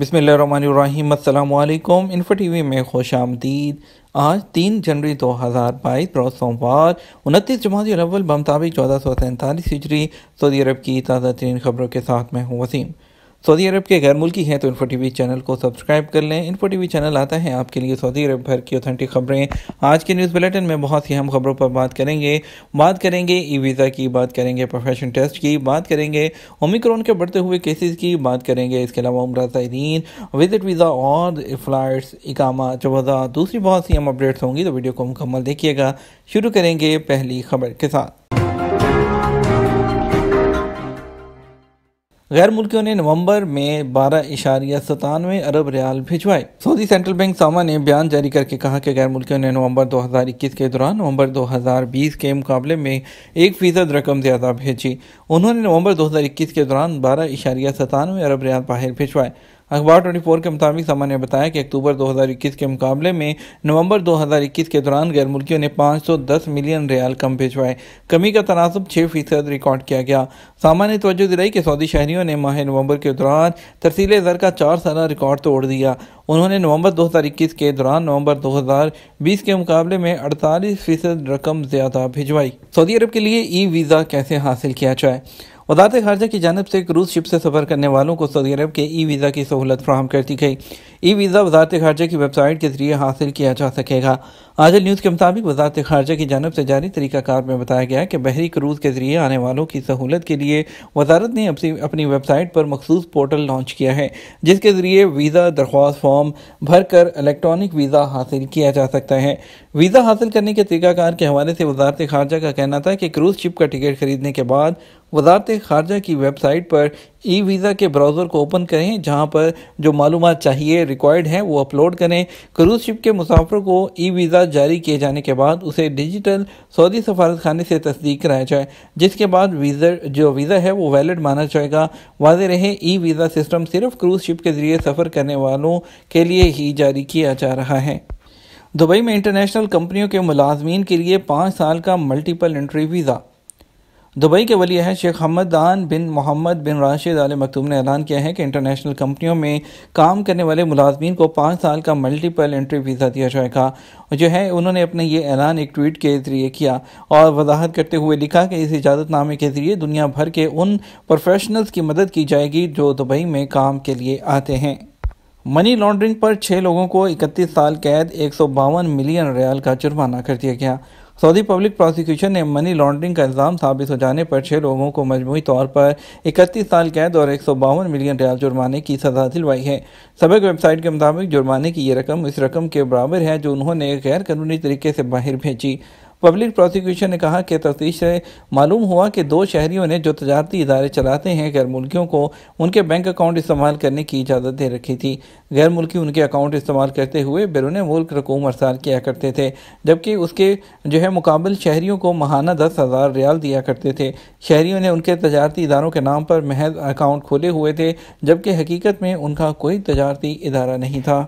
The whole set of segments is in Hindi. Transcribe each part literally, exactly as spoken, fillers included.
बिस्मिल्लाहिर्रहमानिर्रहीम। अस्सलामुअलैकुम। इन्फो टीवी में खुश आमदीद। आज तीन जनवरी दो हज़ार बाईस रोज़ सोमवार उनतीस जुमादी अव्वल बमताबिक चौदह सौ सैंतालीस हिजरी। सऊदी अरब की ताज़ा तरीन खबरों के साथ मैं हूँ वसीम। सऊदी अरब के गैर मुल्की हैं तो इन्फो टी वी चैनल को सब्सक्राइब कर लें। इन्फो टी वी चैनल आता है आपके लिए सऊदी अरब भर की ऑथेंटिक खबरें। आज के न्यूज़ बुलेटिन में बहुत सी अहम खबरों पर बात करेंगे। बात करेंगे ई वीज़ा की, बात करेंगे प्रोफेशन टेस्ट की, बात करेंगे ओमिक्रॉन के बढ़ते हुए केसेस की, बात करेंगे इसके अलावा उम्रा साइरीन, विजिट वीज़ा और फ्लाइट्स, इकामा, चौबा, दूसरी बहुत सी अहम अपडेट्स होंगी। तो वीडियो को मुकम्मल देखिएगा। शुरू करेंगे पहली खबर के साथ। गैर मुल्कियों ने नवंबर में बारह इशारिया सतानवे अरब रियाल भिजवाए। सऊदी सेंट्रल बैंक सामा ने बयान जारी करके कहा कि गैर मुल्कियों ने नवंबर दो हज़ार इक्कीस के दौरान नवंबर दो हज़ार बीस के मुकाबले में एक फीसद रकम ज़्यादा भेजी। उन्होंने नवंबर दो हज़ार इक्कीस के दौरान बारह इशारिया सतानवे अरब रियाल बाहर भिजवाए। अखबार चौबीस के मुताबिक सामा ने बताया कि अक्टूबर दो हज़ार इक्कीस के मुकाबले में नवंबर दो हज़ार इक्कीस के दौरान गैर मुल्कियों ने पाँच सौ दस मिलियन रियाल कम भिजवाए। कमी का तनासब छः फीसद रिकॉर्ड किया गया। सामा ने तवज्जो दिलाई कि सऊदी शहरियों ने माह नवंबर के दौरान तरसील ज़र का चार साल रिकॉर्ड तोड़ दिया। उन्होंने नवंबर दो हज़ार इक्कीस के दौरान नवंबर दो हज़ार बीस के मुकाबले में अड़तालीस फीसद रकम ज़्यादा भिजवाई। सऊदी अरब के लिए ई वीज़ा कैसे हासिल किया जाए। वज़ारत ख़ारजा की जानब से क्रूज शिप से सफ़र करने वालों को सऊदी अरब के ई वीज़ा की सहूलत फ्राहम कर दी गई। ई वीज़ा वज़ारत ख़ारजा की वेबसाइट के जरिए हासिल किया जा सकेगा। आजल न्यूज़ के मुताबिक वज़ारत ख़ारजा की जानब से जारी तरीक़ाकार में बताया गया कि बहरी क्रूज़ के जरिए आने वालों की सहूलत के लिए वज़ारत ने अपनी वेबसाइट पर मखसूस पोर्टल लॉन्च किया है, जिसके ज़रिए वीज़ा दरख्वास्त फॉर्म भर कर इलेक्ट्रॉनिक वीज़ा हासिल किया जा सकता है। वीज़ा हासिल करने के तरीक़ाकार के हवाले से वज़ारत ख़ारजा का कहना था कि क्रूज़ शिप का टिकट खरीदने के बाद वज़ारत ख़ारजा की वेबसाइट पर ई वीज़ा के ब्राउज़र को ओपन करें, जहां पर जो मालूमात चाहिए रिक्वायर्ड हैं वो अपलोड करें। क्रूज़ शिप के मुसाफिर को ई वीज़ा जारी किए जाने के बाद उसे डिजिटल सऊदी सफारत खाने से तस्दीक कराया जाए, जिसके बाद वीज़ा जो वीज़ा है वो वैलिड माना जाएगा। वाज़ेह रहे ई वीज़ा सिस्टम सिर्फ क्रूज़ शिप के ज़रिए सफ़र करने वालों के लिए ही जारी किया जा रहा है। दुबई में इंटरनेशनल कंपनियों के मुलाजमीन के लिए पाँच साल का मल्टीपल एंट्री वीज़ा। दुबई के वली अहद शेख हमदान बिन मोहम्मद बिन राशिद अल मकतूम ने ऐलान किया है कि इंटरनेशनल कंपनियों में काम करने वाले मुलाजमीन को पाँच साल का मल्टीपल एंट्री वीज़ा दिया जाएगा। जो है उन्होंने अपने ये ऐलान एक ट्वीट के ज़रिए किया और वजाहत करते हुए लिखा कि इस इजाज़तनामे के ज़रिए दुनिया भर के उन प्रोफेशनल्स की मदद की जाएगी जो दुबई में काम के लिए आते हैं। मनी लॉन्ड्रिंग पर छः लोगों को इकतीस साल कैद एक सौ बावन मिलियन रियाल का जुर्माना कर दिया गया। सऊदी पब्लिक प्रोसिक्यूशन ने मनी लॉन्ड्रिंग का इल्ज़ाम साबित हो जाने पर छः लोगों को मजमूई तौर पर इकतीस साल कैद और एक सौ बावन मिलियन रियाल जुर्माने की सज़ा दिलवाई है। सबक वेबसाइट के मुताबिक जुर्माने की ये रकम इस रकम के बराबर है जो उन्होंने गैर कानूनी तरीके से बाहर भेजी। पब्लिक प्रोसिक्यूशन ने कहा कि तफ्तीश से मालूम हुआ कि दो शहरियों ने जो तजारती इदारे चलाते हैं गैर मुल्कियों को उनके बैंक अकाउंट इस्तेमाल करने की इजाज़त दे रखी थी। गैर मुल्की उनके अकाउंट इस्तेमाल करते हुए बैरून मुल्क रकूम अरसाल किया करते थे, जबकि उसके जो है मुकाबल शहरियों को महाना दस हज़ार रियाल दिया करते थे। शहरियों ने उनके तजारती इदारों के नाम पर महज अकाउंट खोले हुए थे, जबकि हकीकत में उनका कोई तजारती इदारा नहीं था।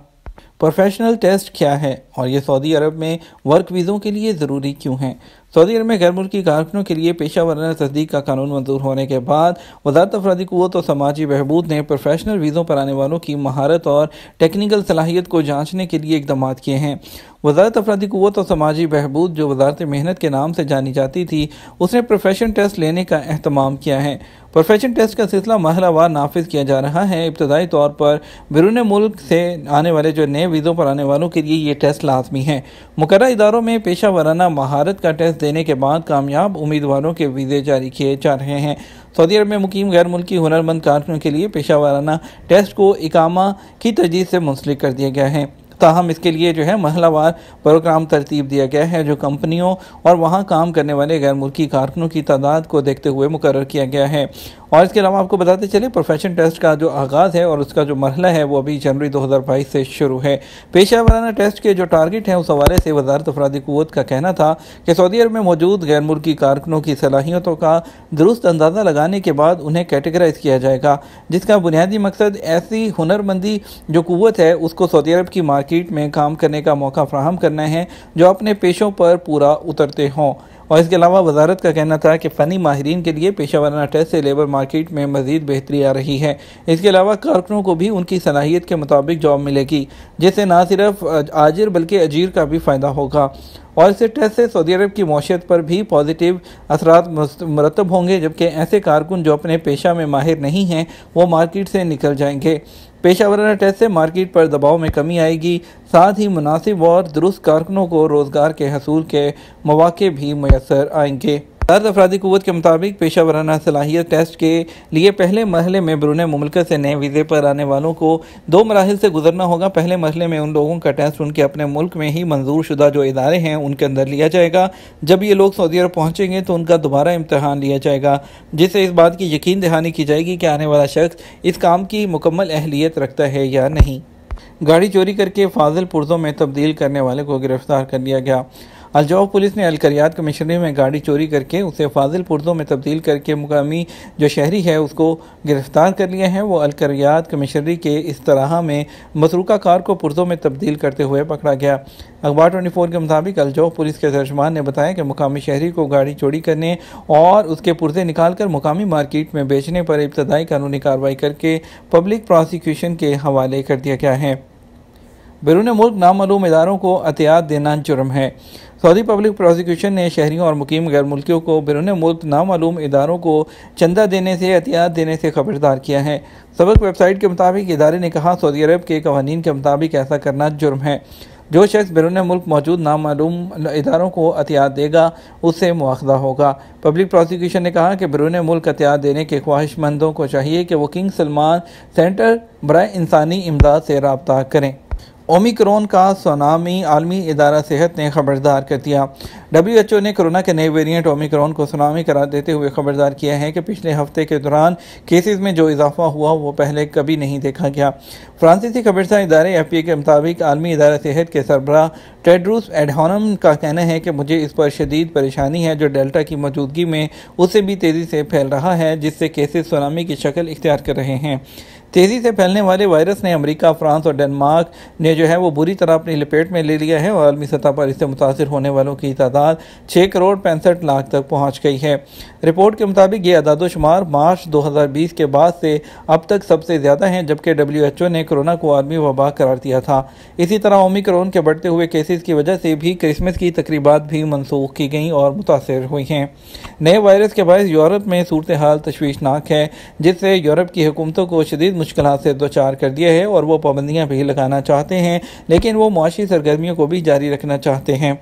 प्रोफेशनल टेस्ट क्या है और ये सऊदी अरब में वर्क वीज़ों के लिए ज़रूरी क्यों है। सऊदी अरब में गैर मुल्की कारकुनों के लिए पेशा वराना तस्दीक का कानून मंजूर होने के बाद वज़ारत अफरादी कुव्वत और समाजी बहबूद ने प्रोफेशनल वीज़ों पर आने वालों की महारत और टेक्निकल सलाहियत को जांचने के लिए इक़दाम किए हैं। वज़ारत अफरादी कुव्वत और समाजी बहबूद जो वज़ारत मेहनत के नाम से जानी जाती थी, उसने प्रोफेशन टेस्ट लेने का अहतमाम किया है। प्रोफेशन टेस्ट का सिलसिला महलावार नाफिज किया जा रहा है। इब्तदाई तौर पर बैरून मुल्क से आने वाले जो नए वीज़ों पर आने वालों के लिए ये टेस्ट लाजमी है। मुकर्रर इदारों में पेशा वराना महारत का टेस्ट देने के बाद कामयाब उम्मीदवारों के वीज़े जारी किए जा रहे हैं। सऊदी अरब में मुकीम गैर मुल्की हुनरमंद कारकुनों के लिए पेशा वाराना टेस्ट को इकामा की तरजीह से मुंसलिक कर दिया गया है। ताहम इसके लिए जो है महलावार प्रोग्राम तरतीब दिया गया है, जो कंपनियों और वहाँ काम करने वाले गैर मुल्की कारकुनों की तादाद को देखते हुए मुकर्रर किया गया है। और इसके अलावा आपको बताते चले, प्रोफेशन टेस्ट का जो आगाज़ है और उसका जो मरहला है वो अभी जनवरी दो हज़ार बाईस से शुरू है। पेशा वाराना टेस्ट के जो टारगेट हैं उस हवाले से वज़ारत अफरादी कुव्वत का कहना था कि सऊदी अरब में मौजूद गैर मुल्की कारकुनों की सलाहियतों का दुरुस्त अंदाज़ा लगाने के बाद उन्हें कैटेगराइज किया जाएगा, जिसका बुनियादी मकसद ऐसी हुनरमंदी जो कुव्वत है उसको सऊदी अरब की मार्केट में काम करने का मौका फराहम करना है जो अपने पेशों पर पूरा उतरते हों। और इसके अलावा वजारत का कहना था कि फ़नी माहरीन के लिए पेशा वाराना टेस्ट से लेबर मार्केट में मज़ीद बेहतरी आ रही है। इसके अलावा कारकुनों को भी उनकी सलाहियत के मुताबिक जॉब मिलेगी, जिससे ना सिर्फ आजिर बल्कि अजीर का भी फ़ायदा होगा। और इस टेस्ट से सऊदी अरब की मौशियत पर भी पॉजिटिव असरात मरतब होंगे, जबकि ऐसे कारकुन जो अपने पेशा में माहिर नहीं हैं वो मार्केट से निकल जाएंगे। पेशा वराना टेस्ट से मार्केट पर दबाव में कमी आएगी, साथ ही मुनासिब और दुरुस्त कारकुनों को रोज़गार के हसूल के मौके भी मैसर आएंगे। दर्ज अफराधी कुव्वत के मुताबिक पेशा वराना सलाहियत टेस्ट के लिए पहले मरहले में बरून मुमलकत से नए वीज़े पर आने वालों को दो मराहल से गुजरना होगा। पहले मरहले में उन लोगों का टेस्ट उनके अपने मुल्क में ही मंजूर शुदा जो इदारे हैं उनके अंदर लिया जाएगा। जब ये लोग सऊदी अरब पहुँचेंगे तो उनका दोबारा इम्तहान लिया जाएगा, जिससे इस बात की यकीन दहानी की जाएगी कि आने वाला शख्स इस काम की मुकम्मल अहलियत रखता है या नहीं। गाड़ी चोरी करके फाजिल पुर्जों में तब्दील करने वाले को गिरफ्तार कर लिया गया। अलजौफ पुलिस ने अलकरियात कमिश्नरी में गाड़ी चोरी करके उसे फाजिल पुर्जों में तब्दील करके मुकामी जो शहरी है उसको गिरफ्तार कर लिया है। वो अलकरियात कमिश्नरी के इस तरह में मतरूका कार को पुर्जों में तब्दील करते हुए पकड़ा गया। अखबार ट्वेंटी फोर के मुताबिक अलजौफ पुलिस के तर्जमान ने बताया कि मुकामी शहरी को गाड़ी चोरी करने और उसके पुर्जे निकाल कर मुकामी मार्केट में बेचने पर इब्तदाई कानूनी कार्रवाई करके पब्लिक प्रोसिक्यूशन के हवाले कर दिया गया है। बैरून मुल्क नामालूम इदारों को अतियात देना जुर्म है। सऊदी पब्लिक प्रोसिक्यूशन ने शहरियों और मुकीम गैर मुल्कियों को बैरून मुल्क नामालूम इदारों को चंदा देने से एहतियात देने से खबरदार किया है। सबक वेबसाइट के मुताबिक इदारे ने कहा सऊदी अरब के कवानीन के मुताबिक ऐसा करना जुर्म है। जो शख्स बैरून मुल्क मौजूद नामालूम इदारों को एहतियात देगा उससे मुआखजा होगा। पब्लिक प्रोसिक्यूशन ने कहा कि बैरून मुल्क एहतियात देने के ख्वाहिशमंदों को चाहिए कि वो किंग सलमान सेंटर बराए इंसानी इमदाद से रब्ता करें। ओमिक्रॉन का सुनामी आलमी इदारा सेहत ने खबरदार कर दिया। डब्ल्यू एच ओ ने कोरोना के नए वेरिएंट ओमिक्रॉन को सुनामी करार देते हुए खबरदार किया है कि पिछले हफ्ते के दौरान केसेस में जो इजाफा हुआ वो पहले कभी नहीं देखा गया। फ्रांसीसी खबरसा इदारे एफ पी ए के मुताबिक आलमी इदारा सेहत के सरबराह टेड्रोस एडहानम का कहना है कि मुझे इस पर शदीद परेशानी है जो डेल्टा की मौजूदगी में उससे भी तेज़ी से फैल रहा है, जिससे केसेस सुनामी की शक्ल इख्तियार कर रहे हैं। तेज़ी से फैलने वाले वायरस ने अमेरिका, फ्रांस और डेनमार्क ने जो है वो बुरी तरह अपनी लपेट में ले लिया है और आलमी सतह पर इससे मुतासर होने वालों की तादाद छः करोड़ पैंसठ लाख तक पहुंच गई है। रिपोर्ट के मुताबिक ये अदादोशुमार मार्च दो हज़ार बीस के बाद से अब तक सबसे ज़्यादा हैं, जबकि डब्ल्यू एच ओ ने कोरोना को आलमी वबा करार दिया था। इसी तरह ओमिक्रॉन के बढ़ते हुए केसेस की वजह से भी क्रिसमस की तकरीबात भी मनसूख की गई और मुतासर हुई हैं। नए वायरस के बायस यूरोप में सूरत हाल तशवीशनाक है, जिससे यूरोप की हुकूमतों को शदीद मुश्किल से दो चार कर दिया है और वो पाबंदियाँ भी लगाना चाहते हैं, लेकिन वो मुआशी सरगर्मियों को भी जारी रखना चाहते हैं।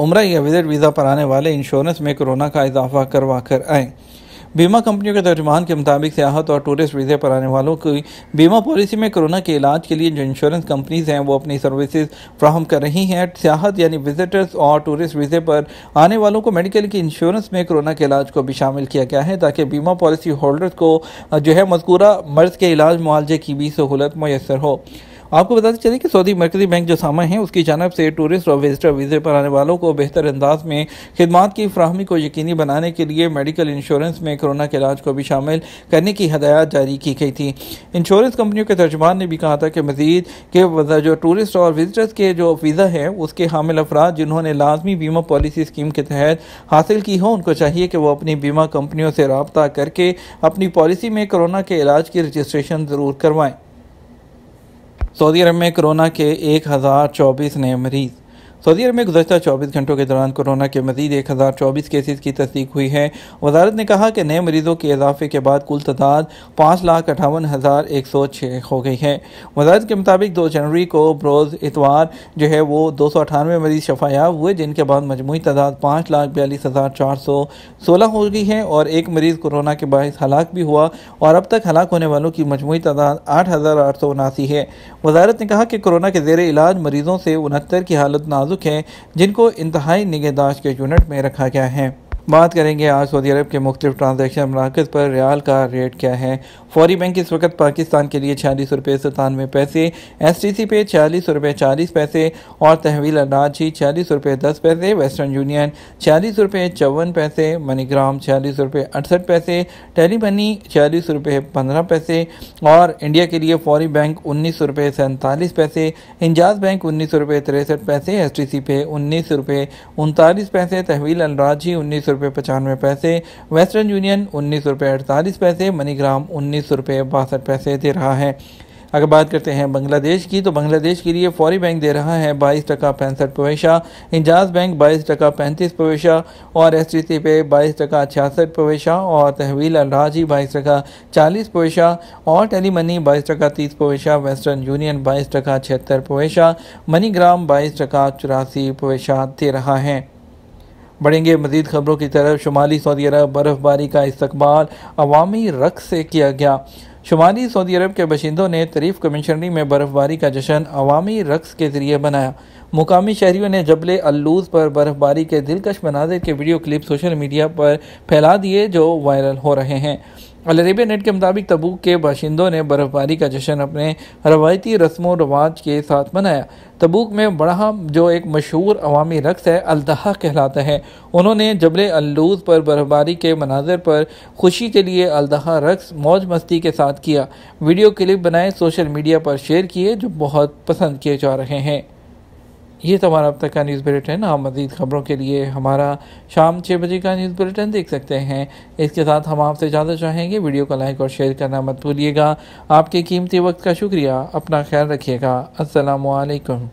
उम्रा या विजिट वीज़ा पर आने वाले इंश्योरेंस में कोरोना का इजाफा करवा कर आए। बीमा कंपनियों के तर्जुमान के मुताबिक सियाहत और टूरिस्ट वीज़े पर आने वालों की बीमा पॉलिसी में कोरोना के इलाज के लिए जो इंश्योरेंस कंपनीज़ हैं वो अपनी सर्विसेज फ्राहम कर रही हैं। सियाहत यानी विजिटर्स और टूरिस्ट वीज़े पर आने वालों को मेडिकल की इंश्योरेंस में कोरोना के इलाज को भी शामिल किया गया है, ताकि बीमा पॉलिसी होल्डर्स को जो है मज़कूरा मर्ज़ के इलाज मुआलजे की भी सहूलत मैसर हो। आपको बताते चले कि सऊदी मरकज़ी बैंक जो सामा है उसकी जानब से टूरिस्ट और विजिटर वीज़े पर आने वालों को बेहतर अंदाज में खिदमात की फ्राहमी को यकीनी बनाने के लिए मेडिकल इंश्योरेंस में कोरोना के इलाज को भी शामिल करने की हदायत जारी की गई थी। इंश्योरेंस कंपनियों के तर्जुमान ने भी कहा था कि मज़ीद के जो टूरिस्ट और विजिटर्स के जो वीज़ा है उसके हामिल अफराद जिन्होंने लाजमी बीमा पॉलिसी स्कीम के तहत हासिल की हो उनको चाहिए कि वो अपनी बीमा कंपनियों से रब्ता करके अपनी पॉलिसी में कोरोना के इलाज की रजिस्ट्रेशन ज़रूर करवाएँ। सऊदी अरब में कोरोना के एक हज़ार चौबीस नए मरीज़। सऊदी अरब में गुज़श्ता चौबीस घंटों के दौरान कोरोना के मज़ीद एक हज़ार चौबीस केसेज़ की तस्दीक हुई है। वजारत ने कहा कि नए मरीज़ों के इजाफे के बाद कुल तादाद पाँच लाख अठावन हज़ार एक सौ छः हो गई है। वजारत के मुताबिक दो जनवरी को बरोज़ इतवार जो है वो दो सौ अठानवे मरीज़ शफायाब हुए, जिनके बाद मजमूई तादाद पाँच लाख बयालीस हज़ार चार सौ सोलह हो गई है और एक मरीज़ कोरोना के बायस हलाक भी हुआ और अब तक हलाक होने वालों की मजमूई तादाद आठ हज़ार आठ सौ उनासी है। वजारत ने कहा कि कोरोना के ज़ेरे इलाज मरीज़ों से उनहत्तर की हालत नाजुक है, जिनको इंतहाई निगहदाश्त के यूनिट में रखा गया है। बात करेंगे आज सऊदी अरब के मुख्तलिफ ट्रांजेक्शन मराकज़ पर रियाल का रेट क्या है। फौरी बैंक इस वक्त पाकिस्तान के लिए छियालीस रुपये सतानवे पैसे, एस टी सी पे छियालीस रुपये चालीस पैसे और तहवील अल राजी छियालीस रुपये दस पैसे, वेस्टर्न यूनियन छियालीस रुपये चौवन पैसे, मनीग्राम छियालीस रुपये अड़सठ पैसे, टेली मनी छियालीस रुपये पंद्रह पैसे और इंडिया के लिए फौरी बैंक उन्नीस रुपये सैंतालीस पैसे, इंजाज बैंक उन्नीस रुपये तिरसठ पैसे, एस टी सी पे उन्नीस रुपये उनतालीस पैसे, तहवील अल राजी उन्नीस रुपये पचानवे पैसे, वेस्टर्न यूनियन उन्नीस रुपये अड़तालीस पैसे, मनीग्राम उन्नीस रुपये बासठ पैसे दे रहा है। अगर बात करते हैं बांग्लादेश की तो बांग्लादेश के लिए फौरी बैंक दे रहा है बाईस टका पैंसठ पवेशा, इंजाज बैंक बाईस टका पैंतीस पवेशा और एस टी सी पे बाईस टका छियासठ पवेशा और तहवील अल राजी बाईस टका चालीस पवेशा और टेली मनी बाईस टका तीस पवेशा, वेस्टर्न यूनियन बाईस टका छिहत्तर पवेशा, मनीग्राम बाईस टका चौरासी पवेशा दे रहा है। बढ़ेंगे मजीद खबरों की तरफ। शुमाली सऊदी अरब बर्फ़बारी का इस्तकबाल अवामी रक्स से किया गया। शुमाली सऊदी अरब के बशिंदों ने तरीफ कमिश्नरी में बर्फ़बारी का जश्न अवामी रक्स के ज़रिए मनाया। मुकामी शहरियों ने जबले अल्लूज़ पर बर्फ़बारी के दिलकश मनाजिर के वीडियो क्लिप सोशल मीडिया पर फैला दिए जो वायरल हो रहे हैं। अल अरेबिया नेट के मुताबिक तबूक के बाशिंदों ने बर्फ़बारी का जश्न अपने रवायती रस्म व रवाज के साथ मनाया। तबूक में बड़ा जो एक मशहूर अवामी रक्स है अलदहा कहलाता है, उन्होंने जबल अल्लूज़ पर बर्फ़बारी के मनाजर पर खुशी के लिए अलदहा रक्स मौज मस्ती के साथ किया। वीडियो क्लिप बनाए सोशल मीडिया पर शेयर किए जो बहुत पसंद किए जा रहे हैं। ये तो हमारा अब तक का न्यूज़ बुलेटिन। आप मज़ीद खबरों के लिए हमारा शाम छः बजे का न्यूज़ बुलेटिन देख सकते हैं। इसके साथ हम आपसे इजाज़त चाहेंगे। वीडियो को लाइक और शेयर करना मत भूलिएगा। आपके कीमती वक्त का शुक्रिया। अपना ख्याल रखिएगा। अस्सलामु अलैकुम।